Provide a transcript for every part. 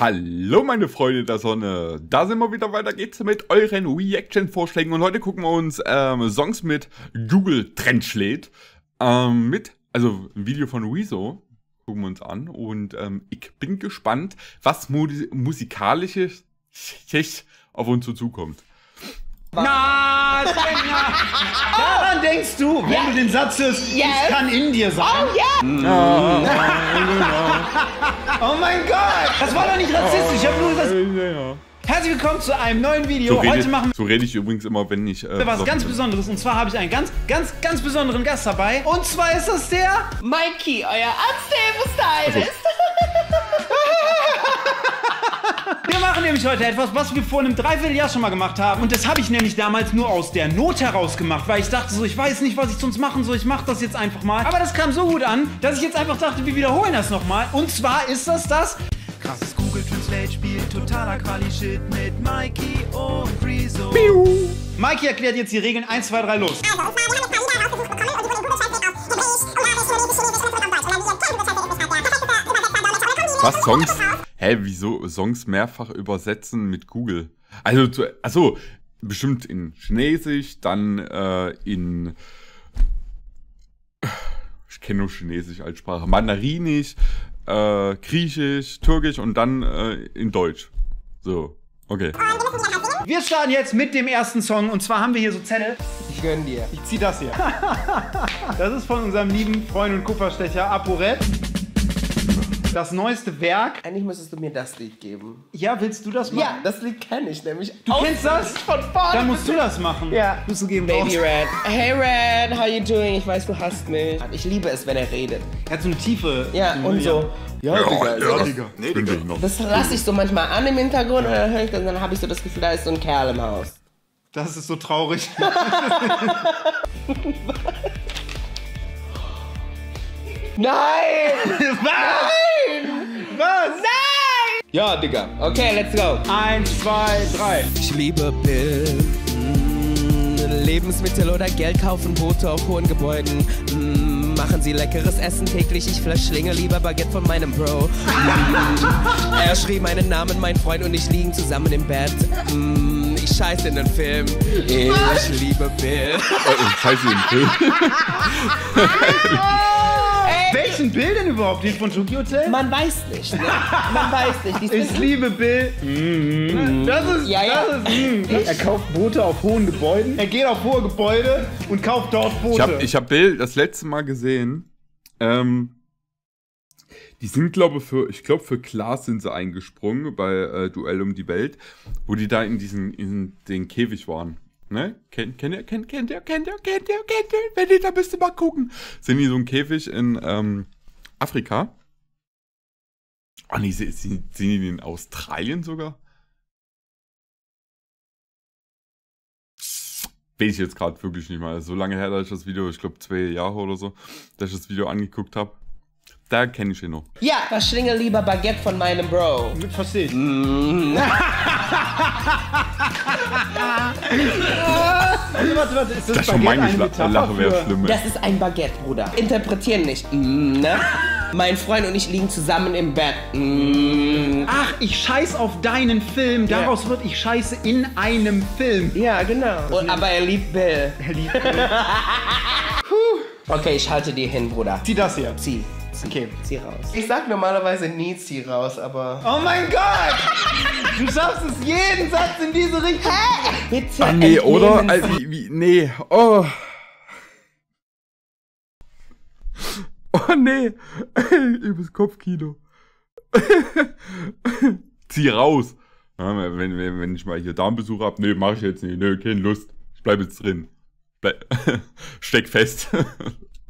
Hallo meine Freunde der Sonne, da sind wir wieder, weiter geht's mit euren Reaction-Vorschlägen und heute gucken wir uns Songs mit Google Translate, also ein Video von Frizo, gucken wir uns an und ich bin gespannt, was musikalisches auf uns zukommt. Na, daran denkst du, wenn du den Satz hörst, ich kann in dir sein. Oh, oh mein Gott, das war doch nicht rassistisch, ich hab nur das... Herzlich willkommen zu einem neuen Video. So rede ich übrigens immer, wenn ich... was ganz Besonderes, und zwar habe ich einen ganz besonderen Gast dabei. Und zwar ist das der... Mikey, euer Abstehungsstyle ist. Wir machen nämlich heute etwas, was wir vor einem Dreivierteljahr schon mal gemacht haben. Und das habe ich nämlich damals nur aus der Not heraus gemacht, weil ich dachte so, ich weiß nicht, was ich sonst machen soll, ich mache das jetzt einfach mal. Aber das kam so gut an, dass ich jetzt einfach dachte, wir wiederholen das nochmal. Und zwar ist das... Krasses Google Translate Spiel, totaler Quali-Shit mit Mikey und Frizo. Mikey erklärt jetzt die Regeln 1, 2, 3, los. Was, Songs? Hä, wieso Songs mehrfach übersetzen mit Google? Also, achso, bestimmt in Chinesisch, dann in... Ich kenne nur Chinesisch als Sprache. Mandarinisch, Griechisch, Türkisch und dann in Deutsch. So, okay. Wir starten jetzt mit dem ersten Song und zwar haben wir hier so Zettel. Ich gönn dir. Ich zieh das hier. Das ist von unserem lieben Freund und Kupferstecher ApoRed. Das neueste Werk. Eigentlich müsstest du mir das Lied geben. Ja, willst du das machen? Ja, das Lied kenne ich nämlich. Du kennst das? Von vorne. Dann musst du das machen. Ja. Musst du geben. Baby Red. Hey Red, how you doing? Ich weiß, du hasst mich. Ich liebe es, wenn er redet. Er hat so eine Tiefe. Ja, und so. Ja, Digga. Nee, Digga. Das lasse ich so manchmal an im Hintergrund und dann höre ich das und dann habe ich so das Gefühl, da ist so ein Kerl im Haus. Das ist so traurig. Nein! Was? Nein! Was? Nein! Ja, Digga. Okay, let's go. 1, 2, 3. Ich liebe Bill. Lebensmittel oder Geld kaufen, Boote auf hohen Gebäuden. Machen sie leckeres Essen täglich. Ich verschlinge lieber Baguette von meinem Bro. Er schrieb meinen Namen, mein Freund und ich liegen zusammen im Bett. Ich scheiße in den Film. Ich liebe Bill. Ich scheiße in den Film. Welchen Bill denn überhaupt? Den von Tokio Hotel? Man weiß nicht, ne? Man weiß nicht. Ich liebe Bill. Das ist. Er kauft Boote auf hohen Gebäuden. Er geht auf hohe Gebäude und kauft dort Boote. Ich hab Bill das letzte Mal gesehen. Die sind, ich glaube, für Klaas sind sie eingesprungen bei Duell um die Welt, wo die da in den Käfig waren. Ne? Kennt ihr? Wenn ihr da müsst ihr mal gucken. Sind die so ein Käfig in Afrika? Oh nee, sind die in Australien sogar? Weiß ich jetzt gerade wirklich nicht mal. So lange her, dass ich das Video, ich glaube 2 Jahre oder so, dass ich das Video angeguckt habe. Da kenne ich ihn noch. Ja, verschlinge lieber Baguette von meinem Bro. Mit versteht. Warte, ist das schon meine Lache wäre schlimm. Das ist ein Baguette, Bruder. Interpretieren nicht. Ne? Mein Freund und ich liegen zusammen im Bett. Ach, ich scheiß auf deinen Film. Daraus wird ich scheiße in einem Film. Ja, genau. Und, aber er liebt Bill. Er liebt Bill. Okay, ich halte dir hin, Bruder. Zieh das hier. Zieh. Okay, zieh raus. Ich sag normalerweise nie zieh raus, aber... Oh mein Gott! Du schaffst es jeden Satz in diese Richtung. Bitte nee, oder? Nee, oh. Oh nee. Übelst Kopfkino. Zieh raus. Ja, wenn ich mal hier Darmbesuch hab, nee, mach ich jetzt nicht. Nee, keine Lust. Ich bleib jetzt drin. Steck fest.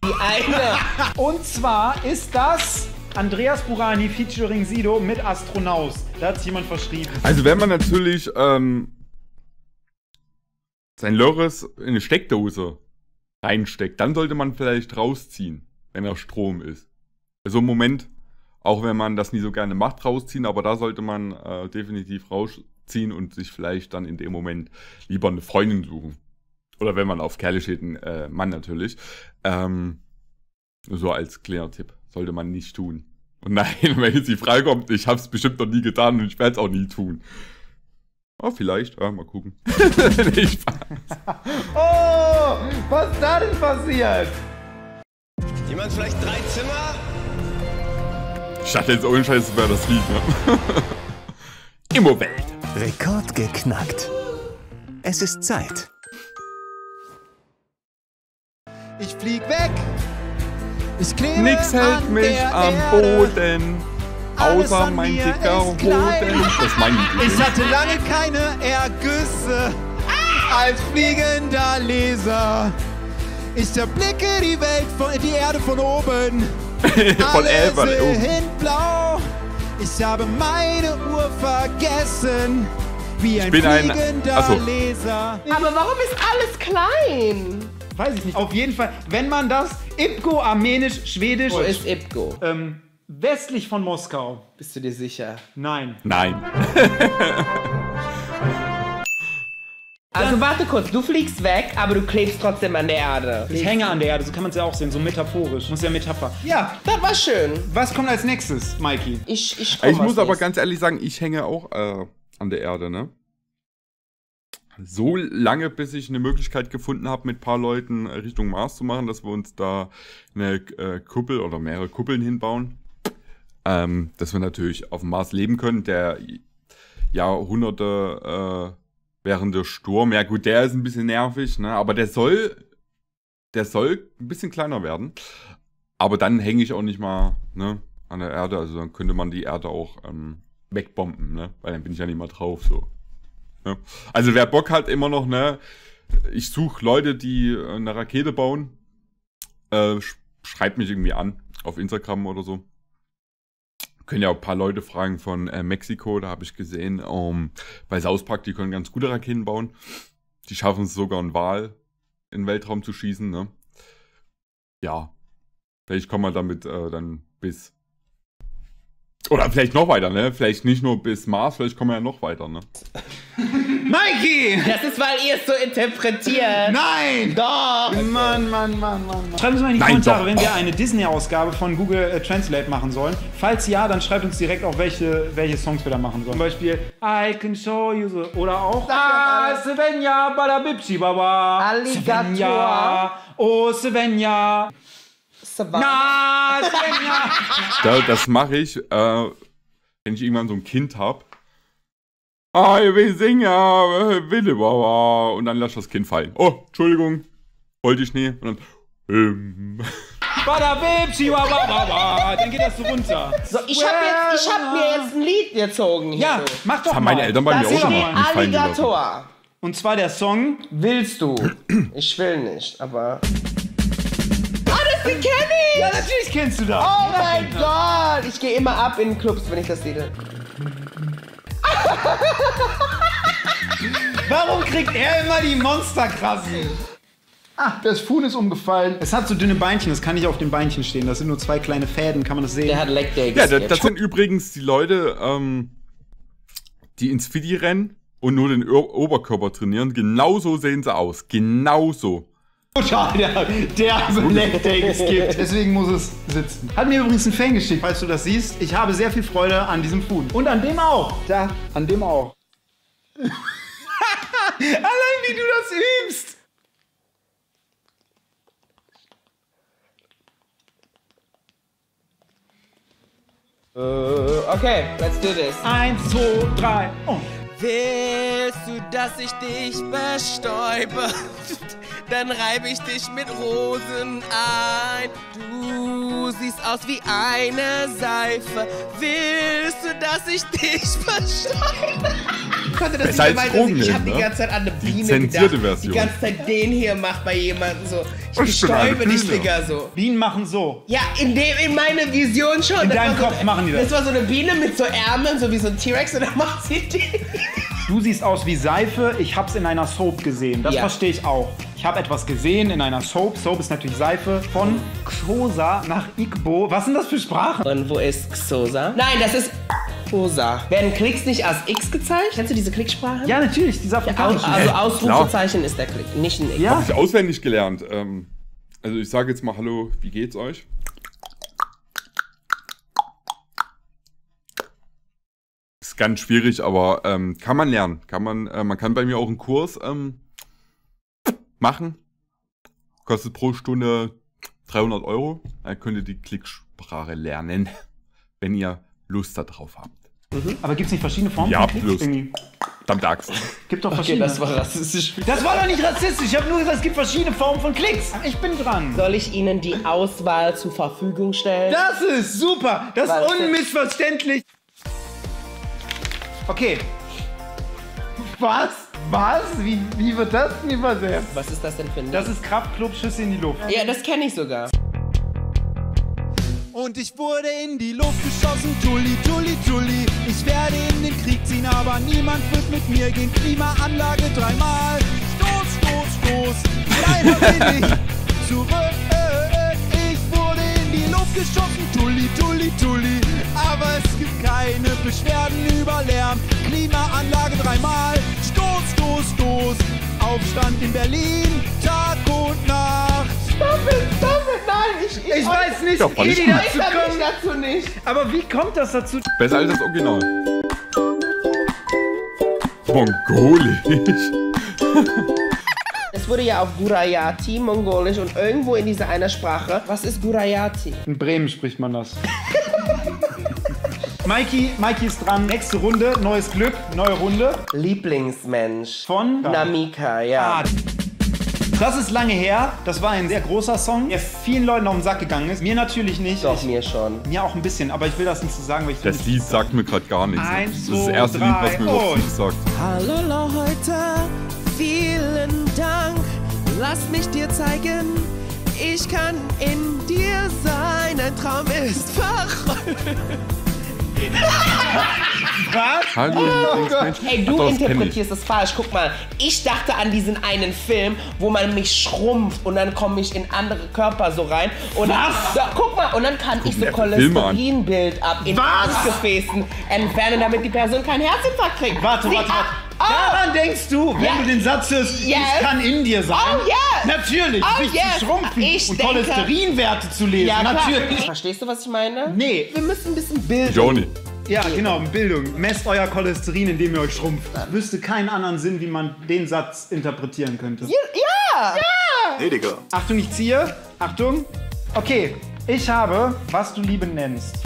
Die eine. Und zwar ist das Andreas Burani featuring Sido mit Astronaut. Da hat sich jemand verschrieben. Also wenn man natürlich sein Lörres in eine Steckdose reinsteckt, dann sollte man vielleicht rausziehen, wenn er Strom ist. Also im Moment, auch wenn man das nie so gerne macht, rausziehen, aber da sollte man definitiv rausziehen und sich vielleicht dann in dem Moment lieber eine Freundin suchen. Oder wenn man auf Kerle steht, Mann natürlich. So als kleiner Tipp. Sollte man nicht tun. Nein, wenn jetzt die Frage kommt, ich hab's bestimmt noch nie getan und ich werde es auch nie tun. Oh, vielleicht. Ja, mal gucken. Nee, Spaß. Oh, was ist da denn passiert? Jemand vielleicht 3 Zimmer? Ich dachte jetzt ohne Scheiß, wäre das Lied, ne? Immowelt. Rekord geknackt. Es ist Zeit. Ich flieg weg. Ich klebe nix hält mich am Boden. Außer mein dicker Hoden. Das mein Lied. Ich hatte lange keine Ergüsse als fliegender Leser. Ich erblicke die Welt, die Erde von oben. Von in blau. Ich habe meine Uhr vergessen. Wie ein fliegender Leser. Aber warum ist alles klein? Weiß ich nicht. Auf jeden Fall, wenn man das Ipko, armenisch, schwedisch. Wo ist Ipko? Westlich von Moskau. Bist du dir sicher? Nein. Nein. Also warte kurz, du fliegst weg, aber du klebst trotzdem an der Erde. Ich hänge an der Erde, so kann man es ja auch sehen, so metaphorisch. Das ist ja Metapher. Ja, das war schön. Was kommt als nächstes, Mikey? Ich muss aber ganz ehrlich sagen, ich hänge auch an der Erde, ne? So lange, bis ich eine Möglichkeit gefunden habe, mit ein paar Leuten Richtung Mars zu machen, dass wir uns da eine Kuppel oder mehrere Kuppeln hinbauen. Dass wir natürlich auf dem Mars leben können. Der Jahrhunderte währende Sturm, ja gut, der ist ein bisschen nervig, ne? Aber der soll ein bisschen kleiner werden. Aber dann hänge ich auch nicht mal, ne, an der Erde. Also dann könnte man die Erde auch wegbomben, ne? Weil dann bin ich ja nicht mal drauf, so. Also wer Bock hat, immer noch, ne, ich suche Leute, die eine Rakete bauen, schreibt mich irgendwie an, auf Instagram oder so. Können ja auch ein paar Leute fragen von Mexiko, da habe ich gesehen, bei Sauspack, die können ganz gute Raketen bauen. Die schaffen es sogar, einen Wal in den Weltraum zu schießen, ne. Ja, vielleicht kommen wir damit dann bis... Oder vielleicht noch weiter, ne? Vielleicht nicht nur bis Mars, vielleicht kommen wir ja noch weiter, ne? Mikey! Das ist, weil ihr es so interpretiert. Nein! Doch! Mann. Schreibt uns mal in die Kommentare, wenn wir eine Disney-Ausgabe von Google Translate machen sollen. Falls ja, dann schreibt uns direkt auch, welche Songs wir da machen sollen. Zum Beispiel I Can Show You The... Oder auch... Svenja, Badabibschi, Baba. Alligator. Oh, Svenja. Na, das mache ich, wenn ich irgendwann so ein Kind habe. Ah, ich will singen, Wille, und dann lasse ich das Kind fallen. Oh, Entschuldigung, wollte ich nie. Und dann. Dann geht das so runter. So, ich hab mir jetzt ein Lied gezogen. Hier ja, so. Mach doch mal. Meine Eltern bei mir auch schon mal Alligator. Und zwar der Song Willst du? Ich will nicht, aber. Die kenn ich! Ja, natürlich kennst du das! Oh mein Gott! Ich gehe immer ab in Clubs, wenn ich das sehe. Warum kriegt er immer die Monsterkrassen? Ah, das Fuhn ist umgefallen. Es hat so dünne Beinchen, das kann nicht auf den Beinchen stehen. Das sind nur 2 kleine Fäden, kann man das sehen? Der hat Leg Day. Ja, das sind übrigens die Leute, die ins Fidi rennen und nur den Oberkörper trainieren. Genauso sehen sie aus. Genauso. Der so Leg Days gibt. Deswegen muss es sitzen. Hat mir übrigens ein Fan geschickt, falls du das siehst. Ich habe sehr viel Freude an diesem Food. Und an dem auch. Ja, an dem auch. Allein wie du das übst. Okay, let's do this. 1, 2, 3 und... Willst du, dass ich dich bestäube? Dann reibe ich dich mit Rosen ein. Du siehst aus wie eine Seife. Willst du, dass ich dich bestäube? Ich hab die ganze Zeit an eine Biene gedacht. Die ganze Zeit den hier macht bei jemandem so. Ich bestäube dich, Digga, so. Bienen machen so. Ja, in meine Vision schon. In deinem Kopf machen die das. Das war so eine Biene mit so Ärmeln, so wie so ein T-Rex, und dann macht sie die. Du siehst aus wie Seife, ich hab's in einer Soap gesehen. Das verstehe ich auch. Ich habe etwas gesehen in einer Soap. Soap ist natürlich Seife. Von Xosa nach Igbo. Was sind das für Sprachen? Und wo ist Xosa? Nein, das ist Xosa. Werden Klicks nicht als X gezeigt? Kennst du diese Klicksprache? Ja, natürlich. Diese afrikanischen. Also Ausrufezeichen ist der Klick, nicht ein X. Ja. Hab ich auswendig gelernt. Also ich sage jetzt mal, hallo, wie geht's euch? ganz schwierig, aber kann man lernen. Kann man kann bei mir auch einen Kurs machen. Kostet pro Stunde 300 €. Dann könnt ihr die Klicksprache lernen, wenn ihr Lust darauf habt. Mhm. Aber gibt es nicht verschiedene Formen? Ja, plus. Dammtags. Gibt doch verschiedene. Okay, das war rassistisch. Das war doch nicht rassistisch. Ich habe nur gesagt, es gibt verschiedene Formen von Klicks. Ich bin dran. Soll ich Ihnen die Auswahl zur Verfügung stellen? Das ist super. Das ist unmissverständlich. Okay. Was? Was? Wie wird das denn übersetzt? Was ist das denn für ein... Das ist Krabbclub, Schüsse in die Luft. Ja, das kenne ich sogar. Und ich wurde in die Luft geschossen, Tulli, Tulli, Tulli. Ich werde in den Krieg ziehen, aber niemand wird mit mir gehen. Klimaanlage dreimal, Stoß, Stoß, Stoß. Leider bin ich zurück. Ich wurde in die Luft geschossen, Tulli, Tulli, Tulli. Aber es gibt keine Beschwerden über Lärm. Klimaanlage dreimal, Stoß, Stoß, Stoß. Aufstand in Berlin, Tag und Nacht. Stop it, nein, ich weiß nicht, doch, wie die dazu nicht. Aber wie kommt das dazu? Besser als das Original. Mongolisch. Es wurde ja auf Gujarati, Mongolisch und irgendwo in dieser einer Sprache. Was ist Gujarati? In Bremen spricht man das. Mikey ist dran. Nächste Runde, neues Glück, neue Runde. Lieblingsmensch. Von? Namika, ja. Ah. Das ist lange her, das war ein sehr großer Song, der vielen Leuten auf den Sack gegangen ist. Mir natürlich nicht. Doch, mir schon. Mir auch ein bisschen, aber ich will das nicht so sagen, weil ich... Das Lied sagt mir gerade gar nichts. Das ist das erste Lied, was mir überhaupt nichts sagt. Hallo Leute, vielen Dank. Lass mich dir zeigen, ich kann in dir sein. Ein Traum ist verrückt. Was? Hallo, ey, du interpretierst das falsch. Guck mal, ich dachte an diesen einen Film, wo man mich schrumpft und dann komme ich in andere Körper so rein. Und da, guck mal, und dann kann ich so Cholesterinbild ab in Gefäßen entfernen, damit die Person keinen Herzinfarkt kriegt. Warte. Daran denkst du, wenn du den Satz hörst, ich kann in dir sein. Oh ja! Natürlich, dich zu schrumpfen und Cholesterinwerte zu lesen. Ja, natürlich. Verstehst du, was ich meine? Nee. Wir müssen ein bisschen bilden. Johnny. Ja, genau, Bildung. Messt euer Cholesterin, indem ihr euch schrumpft. Ich wüsste keinen anderen Sinn, wie man den Satz interpretieren könnte. Ja! Ja! Nee, Digga. Achtung, ich ziehe. Achtung. Okay, ich habe, was du Liebe nennst.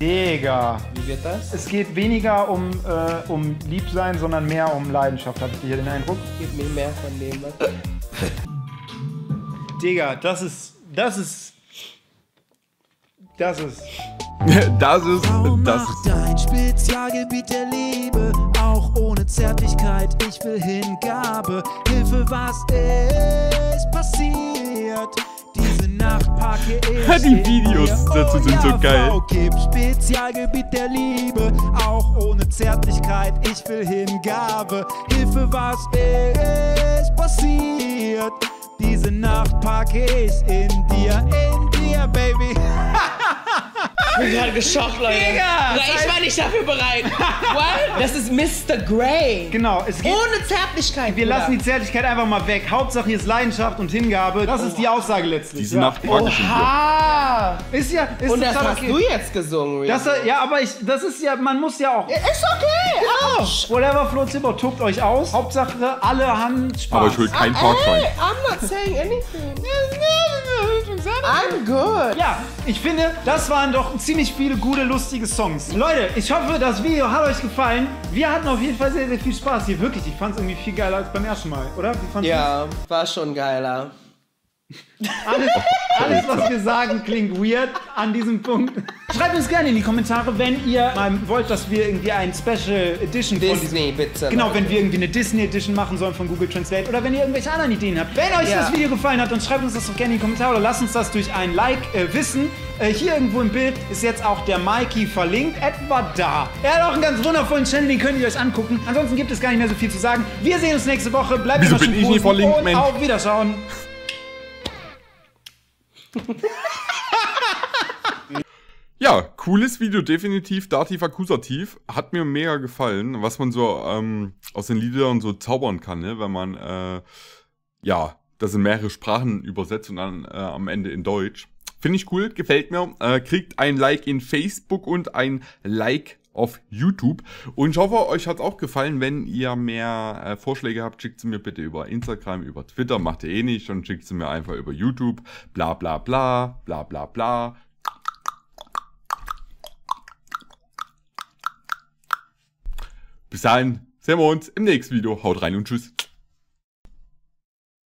Digga. Wie wird das? Es geht weniger um Liebsein, sondern mehr um Leidenschaft, habe ich hier den Eindruck. Gib mir mehr von dem, was... Digga, Das ist dein Spezialgebiet der Liebe, auch ohne Zärtlichkeit, ich will Hingabe. Hilfe, was ist passiert? Diese Nacht packe ich. Die Videos dazu sind so geil. Spezialgebiet der Liebe, auch ohne Zärtlichkeit, ich will Hingabe. Hilfe, was ist passiert? Diese Nacht packe ich in dir, Baby. Ich bin gerade geschockt, Leute. Digga, ich war nicht dafür bereit. What? Das ist Mr. Grey. Genau. Es geht ohne Zärtlichkeit. Wir lassen die Zärtlichkeit einfach mal weg. Hauptsache hier ist Leidenschaft und Hingabe. Das ist die Aussage letztlich. Diese Nacht praktisch. Oha. Ist ja... Ist und das hast du jetzt gesungen. Das, ja, aber ich... Das ist ja... Man muss ja auch... Ist okay. Genau. Whatever floats your boat, tobt euch aus. Hauptsache alle haben Spaß. Aber ich will keinen Park rein. I'm not saying anything. I'm good. Ja, ich finde, das waren doch ziemlich viele gute, lustige Songs. Leute, ich hoffe, das Video hat euch gefallen. Wir hatten auf jeden Fall sehr, sehr viel Spaß hier. Wirklich, ich fand es irgendwie viel geiler als beim ersten Mal, oder? Wie fand's das? War schon geiler. Alles, was wir sagen, klingt weird an diesem Punkt. Schreibt uns gerne in die Kommentare, wenn ihr mal wollt, dass wir irgendwie ein Special Edition von Disney, bitte. Genau, wenn wir irgendwie eine Disney Edition machen sollen von Google Translate oder wenn ihr irgendwelche anderen Ideen habt. Wenn euch das Video gefallen hat, dann schreibt uns das doch gerne in die Kommentare oder lasst uns das durch ein Like wissen. Hier irgendwo im Bild ist jetzt auch der Mikey verlinkt, etwa da. Er hat auch einen ganz wundervollen Channel, den könnt ihr euch angucken. Ansonsten gibt es gar nicht mehr so viel zu sagen. Wir sehen uns nächste Woche. Bleibt immer schön positiv und auf Wiederschauen. Ja, cooles Video, definitiv, Dativ Akkusativ. Hat mir mega gefallen, was man so aus den Liedern so zaubern kann, ne? Wenn man das in mehrere Sprachen übersetzt und dann am Ende in Deutsch. Finde ich cool, gefällt mir. Kriegt ein Like in Facebook und ein Like auf YouTube. Und ich hoffe, euch hat es auch gefallen. Wenn ihr mehr Vorschläge habt, schickt sie mir bitte über Instagram, über Twitter, macht ihr eh nicht, und schickt sie mir einfach über YouTube. Bla bla bla, bla bla bla. Bis dahin, sehen wir uns im nächsten Video. Haut rein und tschüss.